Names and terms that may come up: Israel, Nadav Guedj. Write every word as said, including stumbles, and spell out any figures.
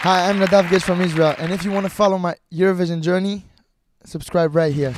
Hi, I'm Nadav Guedj from Israel, and if you want to follow my Eurovision journey, subscribe right here.